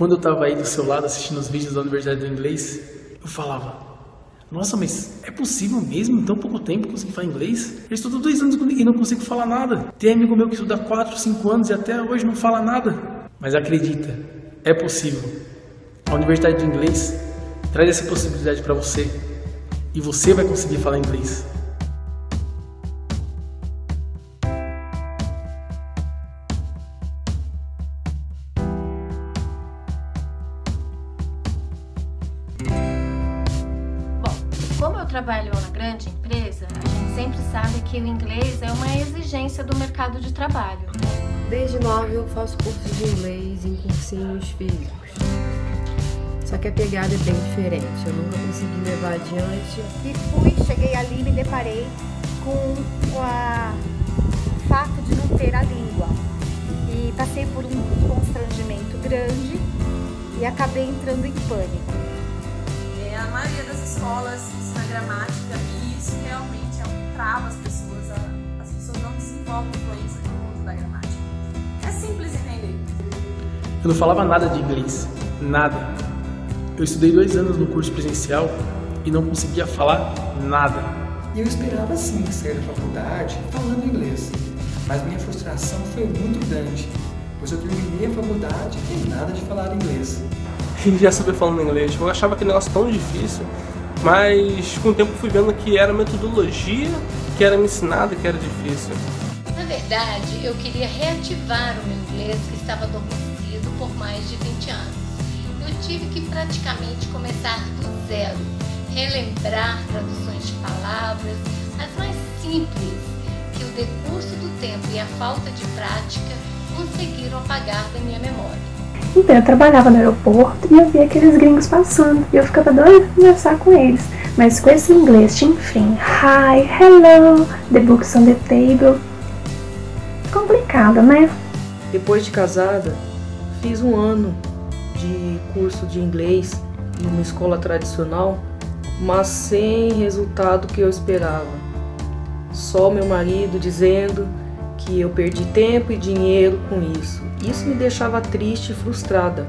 quando eu estava aí do seu lado assistindo os vídeos da Universidade do Inglês, eu falava, nossa, mas é possível mesmo em tão pouco tempo conseguir falar inglês? Eu estudo 2 anos e não consigo falar nada. Tem amigo meu que estuda 4, 5 anos e até hoje não fala nada. Mas acredita, é possível. A Universidade do Inglês traz essa possibilidade para você e você vai conseguir falar inglês. Como eu trabalho na grande empresa, a gente sempre sabe que o inglês é uma exigência do mercado de trabalho. Desde nova eu faço cursos de inglês em cursinhos físicos. Só que a pegada é bem diferente, eu nunca consegui levar adiante. E cheguei ali e me deparei com o fato de não ter a língua. E passei por um constrangimento grande e acabei entrando em pânico. A maioria das escolas ensina gramática e isso realmente é um trava as pessoas, as pessoas não desenvolvem influência no mundo da gramática. É simples entender. Eu não falava nada de inglês, nada. Eu estudei 2 anos no curso presencial e não conseguia falar nada. E eu esperava sim sair da faculdade falando inglês, mas minha frustração foi muito grande, pois eu terminei a faculdade e nada de falar inglês. E já sabia falando inglês, eu achava aquele negócio tão difícil, mas com o tempo fui vendo que era metodologia que era me ensinada, que era difícil. Na verdade, eu queria reativar o meu inglês que estava adormecido por mais de 20 anos. Eu tive que praticamente começar do zero, relembrar traduções de palavras, as mais simples, que o decurso do tempo e a falta de prática conseguiram apagar da minha memória. Então, eu trabalhava no aeroporto e eu via aqueles gringos passando e eu ficava doida pra conversar com eles. Mas com esse inglês, tinha enfim, hi, hello, the books on the table. Complicado, né? Depois de casada, fiz 1 ano de curso de inglês em uma escola tradicional, mas sem resultado que eu esperava. Só meu marido dizendo que eu perdi tempo e dinheiro com isso. Isso me deixava triste e frustrada.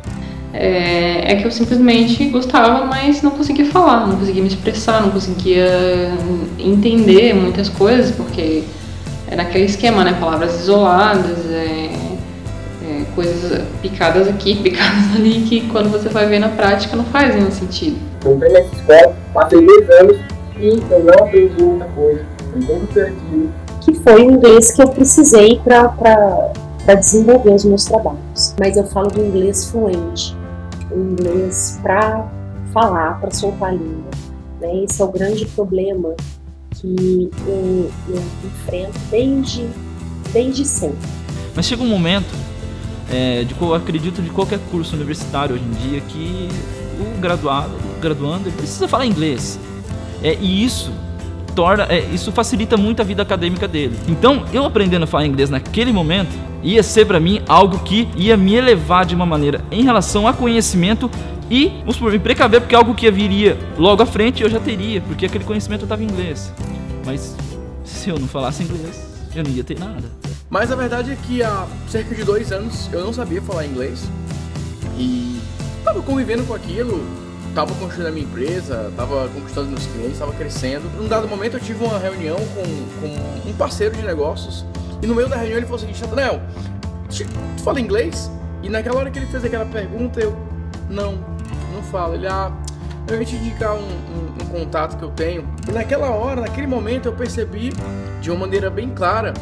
É que eu simplesmente gostava, mas não conseguia falar, não conseguia me expressar, não conseguia entender muitas coisas, porque era aquele esquema, né? Palavras isoladas, coisas picadas aqui, picadas ali, que quando você vai ver na prática não faz nenhum sentido. Entrei nessa escola, passei 2 anos e eu não aprendi muita coisa, eu sempre perdi. Que foi o inglês que eu precisei para desenvolver os meus trabalhos. Mas eu falo do inglês fluente, o inglês para falar, para soltar a língua. Né? Esse é o grande problema que eu enfrento desde sempre. Mas chega um momento, eu acredito, de qualquer curso universitário hoje em dia, que o graduando ele precisa falar inglês. Isso facilita muito a vida acadêmica dele. Então, eu aprendendo a falar inglês naquele momento ia ser para mim algo que ia me elevar de uma maneira em relação a conhecimento e, vamos supor, me precaver, porque algo que viria logo à frente eu já teria, porque aquele conhecimento eu estava em inglês. Mas se eu não falasse inglês, eu não ia ter nada. Mas a verdade é que há cerca de 2 anos eu não sabia falar inglês e estava convivendo com aquilo. Estava construindo a minha empresa, estava conquistando meus clientes, estava crescendo. Num dado momento eu tive uma reunião com um parceiro de negócios e no meio da reunião ele falou o seguinte: Nathanael, tu fala inglês? E naquela hora que ele fez aquela pergunta eu, não falo. Ele, eu ia te indicar um contato que eu tenho. E naquela hora, naquele momento eu percebi de uma maneira bem clara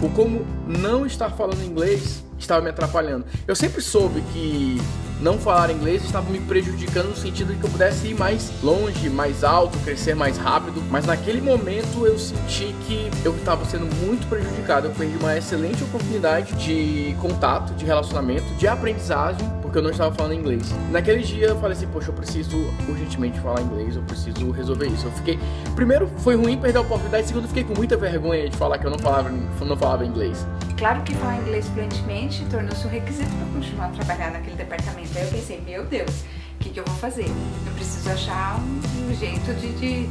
o como não estar falando inglês estava me atrapalhando. Eu sempre soube que não falar inglês estava me prejudicando no sentido de que eu pudesse ir mais longe, mais alto, crescer mais rápido. Mas naquele momento eu senti que eu estava sendo muito prejudicado. Eu perdi uma excelente oportunidade de contato, de relacionamento, de aprendizagem, porque eu não estava falando inglês. Naquele dia eu falei assim, poxa, eu preciso urgentemente falar inglês, eu preciso resolver isso. Eu fiquei... Primeiro, foi ruim perder a oportunidade. Segundo, fiquei com muita vergonha de falar que eu não falava inglês. Claro que falar inglês fluentemente tornou-se um requisito para continuar a trabalhar naquele departamento. Aí eu pensei, meu Deus, o que eu vou fazer? Eu preciso achar um jeito de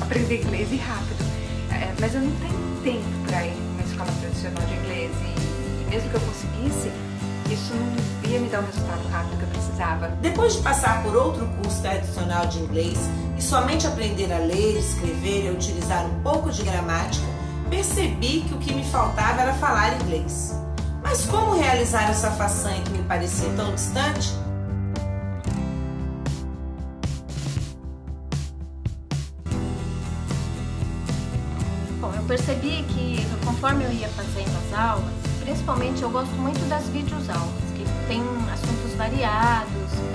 aprender inglês e rápido. Mas eu não tenho tempo para ir numa escola tradicional de inglês e mesmo que eu conseguisse, isso não ia me dar o resultado rápido que eu precisava. Depois de passar por outro curso tradicional de inglês e somente aprender a ler, escrever e utilizar um pouco de gramática, percebi que o que me faltava era falar inglês. Mas como realizar essa façanha que me parecia tão distante? Bom, eu percebi que conforme eu ia fazendo as aulas, principalmente eu gosto muito das videoaulas, que tem assuntos variados,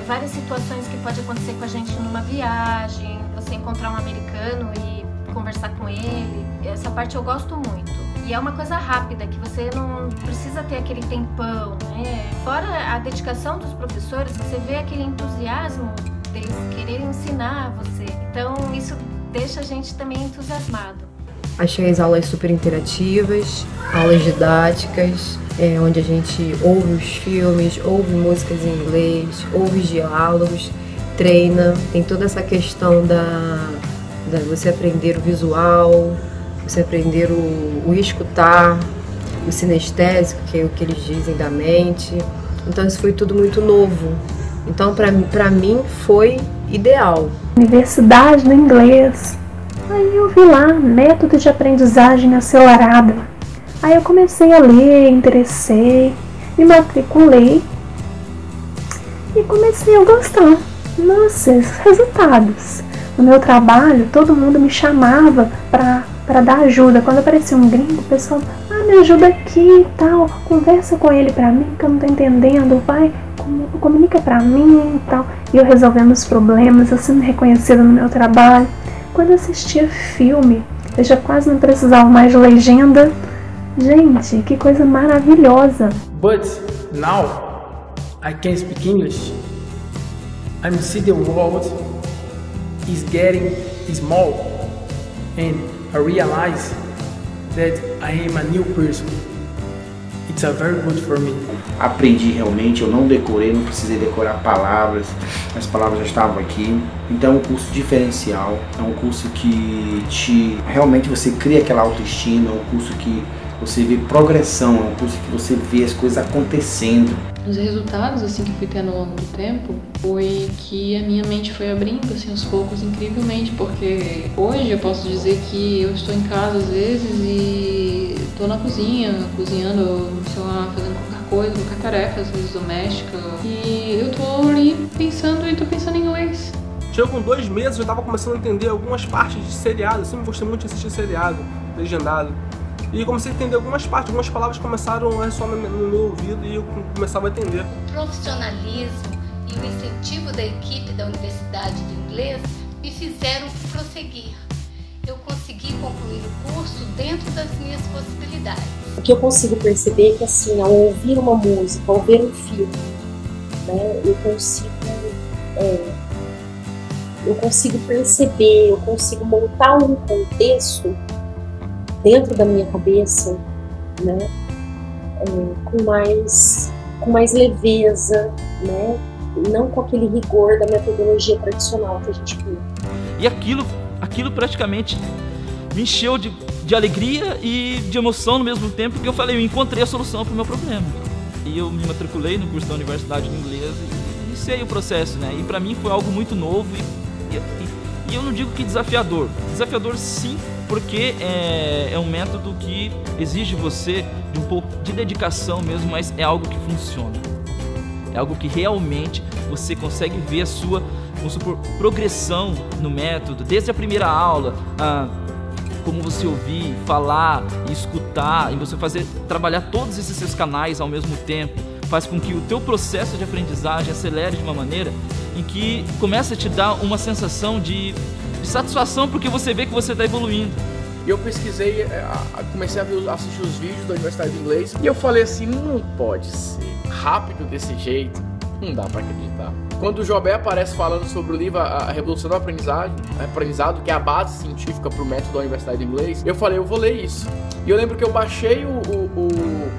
várias situações que pode acontecer com a gente numa viagem, você encontrar um americano e conversar com ele, essa parte eu gosto muito. E é uma coisa rápida, que você não precisa ter aquele tempão, né? Fora a dedicação dos professores, você vê aquele entusiasmo deles quererem ensinar você. Então, isso deixa a gente também entusiasmado. Achei as aulas super interativas, aulas didáticas, onde a gente ouve os filmes, ouve músicas em inglês, ouve os diálogos, treina. Tem toda essa questão da você aprender o visual, você aprender o escutar, o sinestésico, que é o que eles dizem da mente. Então isso foi tudo muito novo. Então para mim foi ideal. Universidade do Inglês. Aí eu vi lá, método de aprendizagem acelerada. Aí eu comecei a ler, interessei, me matriculei e comecei a gostar. Nossa, esses resultados! No meu trabalho, todo mundo me chamava para dar ajuda. Quando aparecia um gringo, o pessoal, me ajuda aqui e tal, conversa com ele pra mim, que eu não tô entendendo, vai, comunica pra mim e tal. E eu resolvendo os problemas, eu sendo reconhecida no meu trabalho. Quando eu assistia filme, eu já quase não precisava mais de legenda. Gente, que coisa maravilhosa! But now I can speak English. I see the world is getting small and I realize that I am a new person. It's a very good for me. Aprendi realmente, eu não decorei, não precisei decorar palavras, as palavras já estavam aqui. Então é um curso diferencial, é um curso que realmente você cria aquela autoestima, é um curso que você vê progressão, é um curso que você vê as coisas acontecendo. Os resultados assim que fui tendo ao longo do tempo foi que a minha mente foi abrindo assim aos poucos incrivelmente, porque hoje eu posso dizer que eu estou em casa às vezes e estou na cozinha, cozinhando, sei lá, fazendo qualquer coisa, qualquer tarefa, às vezes doméstica, e eu estou ali pensando e estou pensando em inglês. Chegou com 2 meses, eu estava começando a entender algumas partes de seriado, eu sempre gostei muito de assistir seriado legendado. E comecei a entender algumas partes, algumas palavras começaram a ressoar no meu ouvido e eu começava a entender. O profissionalismo e o incentivo da equipe da Universidade do Inglês me fizeram prosseguir. Eu consegui concluir o curso dentro das minhas possibilidades. O que eu consigo perceber é que, assim, ao ouvir uma música, ao ver um filme, né, eu consigo perceber, eu consigo montar um contexto dentro da minha cabeça, né, com mais leveza, né, não com aquele rigor da metodologia tradicional que a gente viu. E aquilo praticamente me encheu de alegria e de emoção no mesmo tempo, porque eu falei, eu encontrei a solução para o meu problema. E eu me matriculei no curso da Universidade do Inglês e sei o processo, né, e para mim foi algo muito novo e eu não digo que desafiador, desafiador sim, porque é um método que exige você de um pouco de dedicação mesmo, mas é algo que funciona. É algo que realmente você consegue ver a sua, vamos supor, progressão no método, desde a primeira aula, como você ouvir, falar, escutar, e você trabalhar todos esses seus canais ao mesmo tempo, faz com que o teu processo de aprendizagem acelere de uma maneira em que começa a te dar uma sensação de satisfação, porque você vê que você está evoluindo. Eu pesquisei, comecei a assistir os vídeos da Universidade do Inglês e eu falei assim, não pode ser rápido desse jeito, não dá para acreditar. Quando o Joabé aparece falando sobre o livro A Revolução do Aprendizado, que é a base científica para o método da Universidade do Inglês, eu falei, eu vou ler isso. E eu lembro que eu baixei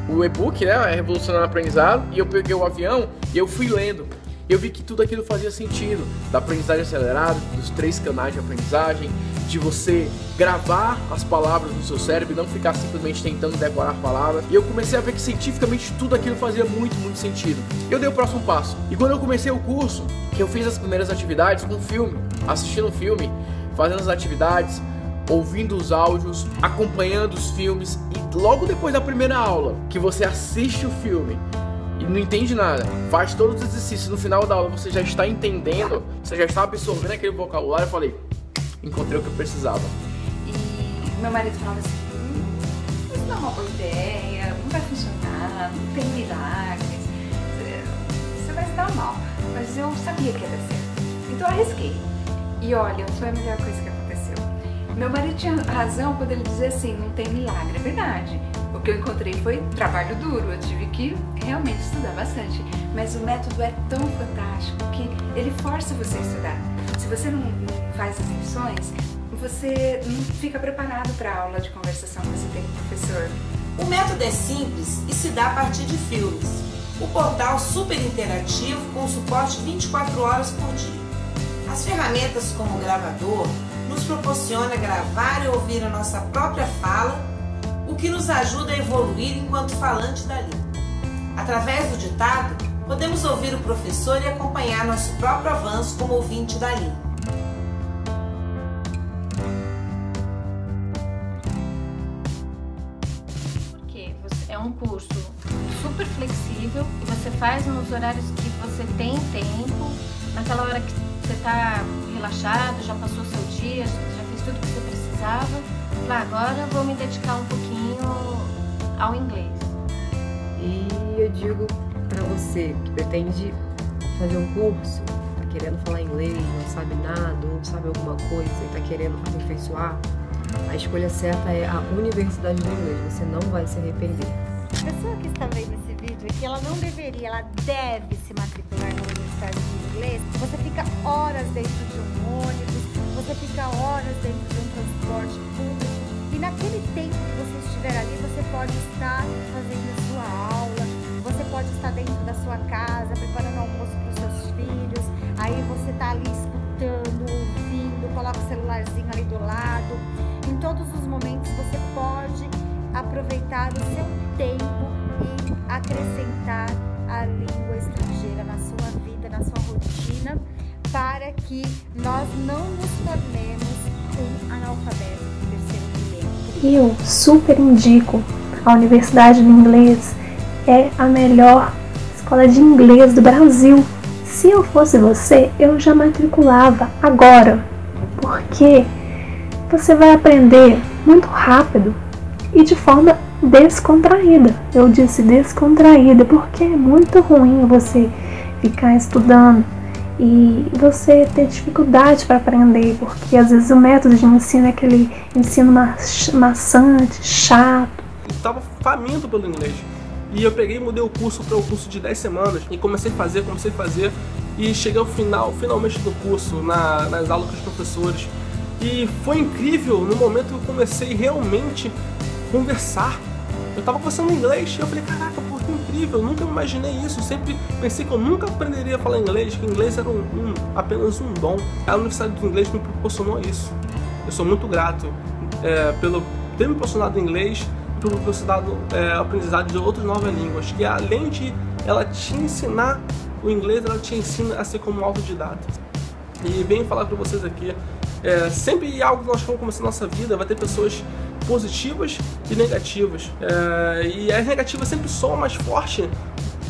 o e-book, né, A Revolução do Aprendizado, e eu peguei o avião e eu fui lendo. Eu vi que tudo aquilo fazia sentido, da aprendizagem acelerada, dos 3 canais de aprendizagem, de você gravar as palavras no seu cérebro e não ficar simplesmente tentando decorar palavras. E eu comecei a ver que cientificamente tudo aquilo fazia muito sentido. Eu dei o próximo passo. E quando eu comecei o curso, que eu fiz as primeiras atividades com filme, assistindo um filme, fazendo as atividades, ouvindo os áudios, acompanhando os filmes, e logo depois da primeira aula, que você assiste o filme e não entende nada, faz todos os exercícios, no final da aula você já está entendendo, você já está absorvendo aquele vocabulário, eu falei, encontrei o que eu precisava. E meu marido falava assim, isso não é uma boa ideia, não vai funcionar, não tem milagres, você vai se dar mal, mas eu sabia que ia dar certo, então eu arrisquei. E olha, foi a melhor coisa que aconteceu. Meu marido tinha razão quando ele dizia assim, não tem milagre, é verdade. O que eu encontrei foi trabalho duro, eu tive que realmente estudar bastante. Mas o método é tão fantástico que ele força você a estudar. Se você não faz as lições, você não fica preparado para a aula de conversação que você tem com o professor. O método é simples e se dá a partir de filmes. O portal super interativo com suporte 24 horas por dia. As ferramentas como o gravador nos proporciona gravar e ouvir a nossa própria fala, o que nos ajuda a evoluir enquanto falante da língua. Através do ditado, podemos ouvir o professor e acompanhar nosso próprio avanço como ouvinte da língua. Porque é um curso super flexível e você faz nos horários que você tem tempo, naquela hora que você está relaxado, já passou seu dia, já fez tudo o que você precisava. Lá agora vou me dedicar um pouquinho ao inglês. E eu digo para você que pretende fazer um curso, está querendo falar inglês, não sabe nada, não sabe alguma coisa e está querendo aperfeiçoar, a escolha certa é a Universidade do Inglês, você não vai se arrepender. A pessoa que está vendo esse vídeo aqui, ela não deveria, ela deve se matricular na Universidade do Inglês. Você fica horas dentro de um ônibus, você fica horas dentro de um transporte público e naquele tempo que você estiver ali, você pode estar fazendo sua aula, você pode estar dentro da sua casa, preparando almoço para os seus filhos, aí você está ali escutando, ouvindo, coloca o celularzinho ali do lado. Em todos os momentos você pode aproveitar o seu tempo e acrescentar a língua estrangeira na sua vida, na sua rotina, para que nós não nos tornemos um analfabeto do terceiro milênio. Eu super indico a Universidade do Inglês, é a melhor escola de inglês do Brasil. Se eu fosse você, eu já matriculava agora, porque você vai aprender muito rápido e de forma descontraída. Eu disse descontraída porque é muito ruim você ficar estudando e você ter dificuldade para aprender, porque às vezes o método de ensino é aquele ensino maçante, chato. Eu tava faminto pelo inglês e eu peguei e mudei o curso para um curso de 10 semanas e comecei a fazer e cheguei ao final, finalmente do curso, nas aulas com os professores, e foi incrível no momento que eu comecei realmente conversar. Eu tava conversando inglês e eu falei, caraca, pô, que incrível, eu nunca imaginei isso, eu sempre pensei que eu nunca aprenderia a falar inglês, que inglês era apenas um dom. A Universidade do Inglês me proporcionou isso. Eu sou muito grato pelo ter me proporcionado inglês e pelo proporcionado aprendizado de outras novas línguas, que além de ela te ensinar o inglês, ela te ensina a ser como autodidata. E venho falar para vocês aqui, sempre algo que nós vamos começar na nossa vida, vai ter pessoas positivas e negativas, e as negativas sempre soam mais forte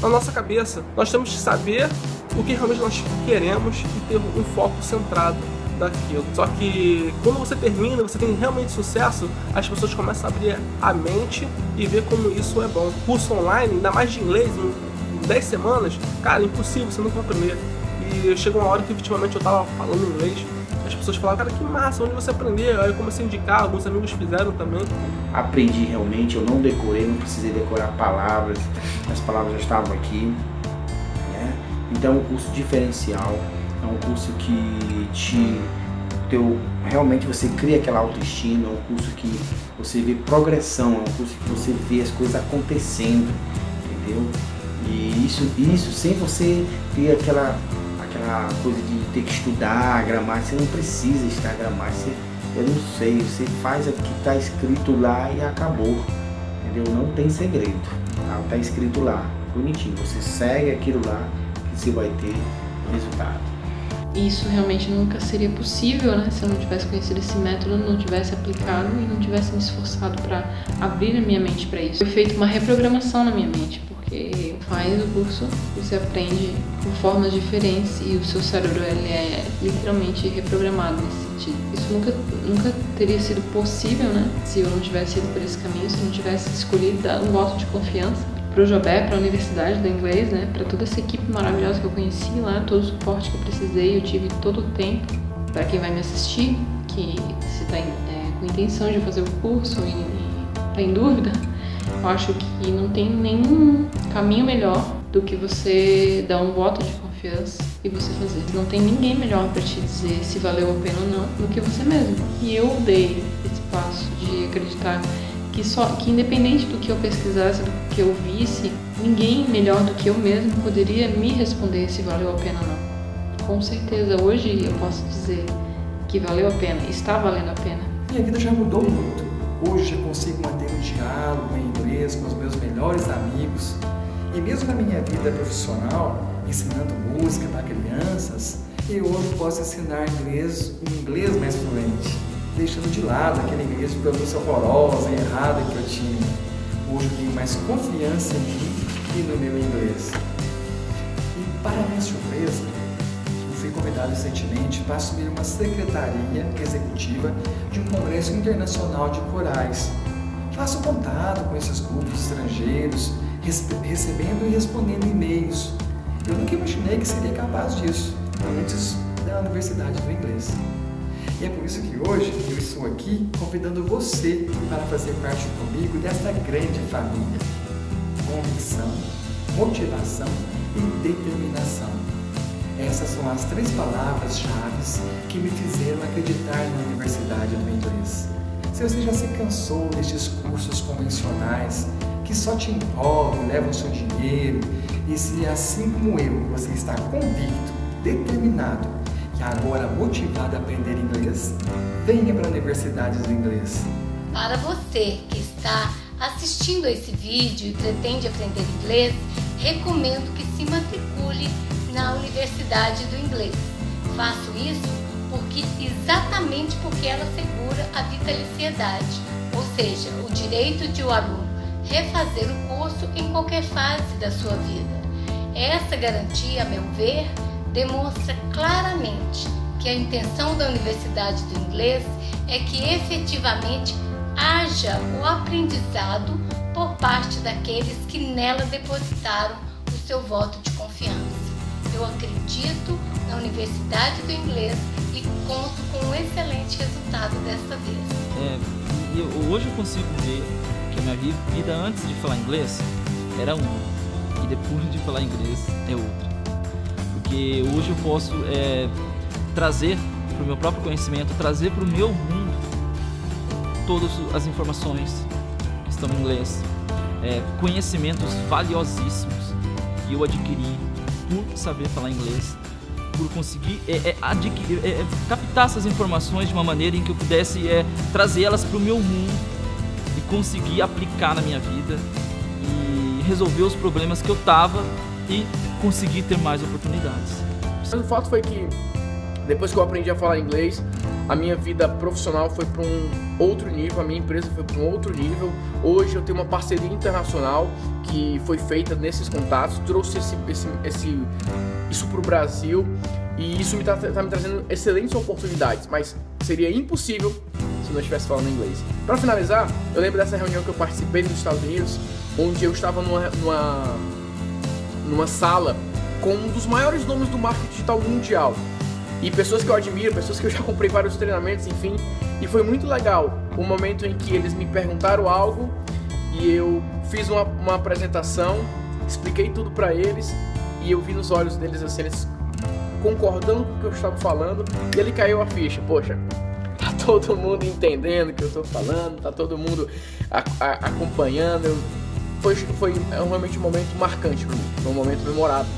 na nossa cabeça. Nós temos que saber o que realmente nós queremos e ter um foco centrado daquilo. Só que quando você termina, você tem realmente sucesso, as pessoas começam a abrir a mente e ver como isso é bom. Curso online, ainda mais de inglês, em 10 semanas, cara, é impossível, você nunca vai aprender. E chegou uma hora que efetivamente eu tava falando inglês, as pessoas falavam, cara, que massa, onde você aprendeu? Aí eu comecei a indicar, alguns amigos fizeram também. Aprendi realmente, eu não decorei, não precisei decorar palavras, as palavras já estavam aqui, né? Então, um curso diferencial, é um curso que realmente você cria aquela autoestima, é um curso que você vê progressão, é um curso que você vê as coisas acontecendo, entendeu? E isso sem você ter aquela coisa de ter que estudar, gramática, você não precisa estar gramática, você eu não sei, você faz o que está escrito lá e acabou, entendeu? Não tem segredo, está escrito lá, bonitinho, você segue aquilo lá que você vai ter resultado. Isso realmente nunca seria possível, né, se eu não tivesse conhecido esse método, não tivesse aplicado e não tivesse me esforçado para abrir a minha mente para isso. Foi feita uma reprogramação na minha mente, porque faz o curso, você aprende com formas diferentes e o seu cérebro ele é literalmente reprogramado nesse sentido. Isso nunca teria sido possível, né, se eu não tivesse ido por esse caminho, se eu não tivesse escolhido dar um voto de confiança para o Joabé, para a Universidade do Inglês, né, para toda essa equipe maravilhosa que eu conheci lá, todo o suporte que eu precisei, eu tive todo o tempo. Para quem vai me assistir, que se está com intenção de fazer o curso e está em dúvida, eu acho que não tem nenhum caminho melhor do que você dar um voto de confiança e você fazer. Não tem ninguém melhor para te dizer se valeu a pena ou não do que você mesmo. E eu dei esse passo de acreditar que independente do que eu pesquisasse, do que eu visse, ninguém melhor do que eu mesmo poderia me responder se valeu a pena ou não. Com certeza, hoje eu posso dizer que valeu a pena, está valendo a pena. Minha vida já mudou muito. Hoje eu consigo manter um diálogo em inglês com os meus melhores amigos. E mesmo na minha vida profissional, ensinando música para crianças, eu hoje posso ensinar inglês, um inglês mais fluente, deixando de lado aquele inglês de pronúncia horrorosa e errada que eu tinha. Hoje eu tenho mais confiança em mim e no meu inglês. E para minha surpresa, eu fui convidado recentemente para assumir uma secretaria executiva de um congresso internacional de corais. Faço contato com esses grupos estrangeiros, recebendo e respondendo e-mails. Eu nunca imaginei que seria capaz disso, antes da Universidade do Inglês. E é por isso que hoje eu estou aqui convidando você para fazer parte comigo dessa grande família. Convicção, motivação e determinação. Essas são as três palavras-chave que me fizeram acreditar na Universidade do Inglês. Se você já se cansou destes cursos convencionais que só te enrolam, levam seu dinheiro, e se assim como eu, você está convicto, determinado, e agora motivado a aprender inglês, venha para a Universidade do Inglês. Para você que está assistindo a esse vídeo e pretende aprender inglês, recomendo que se matricule na Universidade do Inglês. Faço isso exatamente porque ela assegura a vitaliciedade, ou seja, o direito de o aluno refazer o curso em qualquer fase da sua vida. Essa garantia, a meu ver, demonstra claramente que a intenção da Universidade do Inglês é que efetivamente haja o aprendizado por parte daqueles que nela depositaram o seu voto de confiança. Eu acredito na Universidade do Inglês e conto com um excelente resultado dessa vez. Hoje eu consigo ver que a minha vida antes de falar inglês era uma, e depois de falar inglês é outra. Porque hoje eu posso trazer para o meu próprio conhecimento, trazer para o meu mundo todas as informações que estão em inglês, conhecimentos valiosíssimos que eu adquiri por saber falar inglês, por conseguir captar essas informações de uma maneira em que eu pudesse trazê-las para o meu mundo e conseguir aplicar na minha vida e resolver os problemas que eu estava e conseguir ter mais oportunidades. O fato foi que depois que eu aprendi a falar inglês, a minha vida profissional foi para um outro nível, a minha empresa foi para um outro nível. Hoje eu tenho uma parceria internacional que foi feita nesses contatos, trouxe isso para o Brasil e isso está me trazendo excelentes oportunidades, mas seria impossível se não estivesse falando inglês. Para finalizar, eu lembro dessa reunião que eu participei nos Estados Unidos, onde eu estava numa sala com um dos maiores nomes do marketing digital mundial. E pessoas que eu admiro, pessoas que eu já comprei vários treinamentos, enfim. E foi muito legal o momento em que eles me perguntaram algo e eu fiz uma apresentação, expliquei tudo pra eles e eu vi nos olhos deles, assim, eles concordando com o que eu estava falando. E ele caiu a ficha, poxa, tá todo mundo entendendo o que eu tô falando, tá todo mundo acompanhando. Foi realmente um momento marcante pra mim, foi um momento memorável.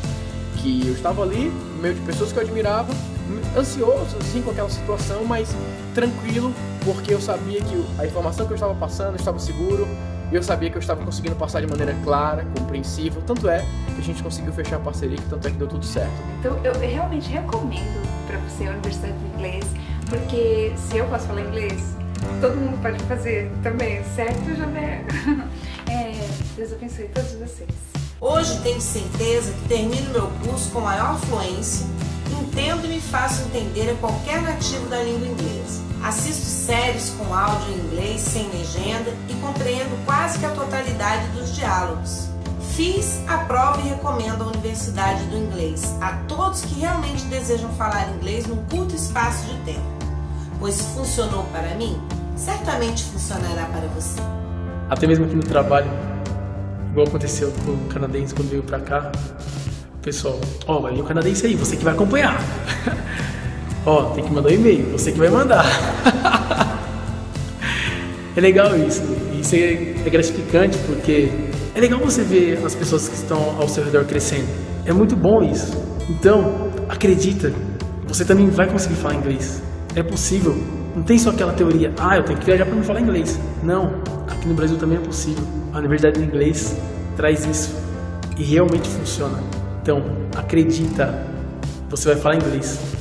que eu estava ali, no meio de pessoas que eu admirava, ansioso assim com aquela situação, mas tranquilo, porque eu sabia que a informação que eu estava passando, eu estava seguro, e eu sabia que eu estava conseguindo passar de maneira clara, compreensível, tanto é que a gente conseguiu fechar a parceria, tanto é que deu tudo certo. Então eu realmente recomendo para você a Universidade do Inglês, porque se eu posso falar inglês, todo mundo pode fazer também, certo, Joabé? Deus abençoe todos vocês. Hoje tenho certeza que termino meu curso com maior fluência, entendo e me faço entender a qualquer nativo da língua inglesa. Assisto séries com áudio em inglês, sem legenda, e compreendo quase que a totalidade dos diálogos. Fiz a prova e recomendo a Universidade do Inglês a todos que realmente desejam falar inglês num curto espaço de tempo. Pois se funcionou para mim, certamente funcionará para você. Até mesmo aqui no trabalho, igual aconteceu com o canadense quando veio pra cá, o pessoal, vai vir o canadense aí, você que vai acompanhar. Tem que mandar um e-mail, você que vai mandar. É legal isso, isso é gratificante porque é legal você ver as pessoas que estão ao seu redor crescendo. É muito bom isso. Então, acredita, você também vai conseguir falar inglês. É possível, não tem só aquela teoria, eu tenho que viajar para não falar inglês. Não, aqui no Brasil também é possível. A Universidade do Inglês traz isso e realmente funciona. Então, acredita, você vai falar inglês.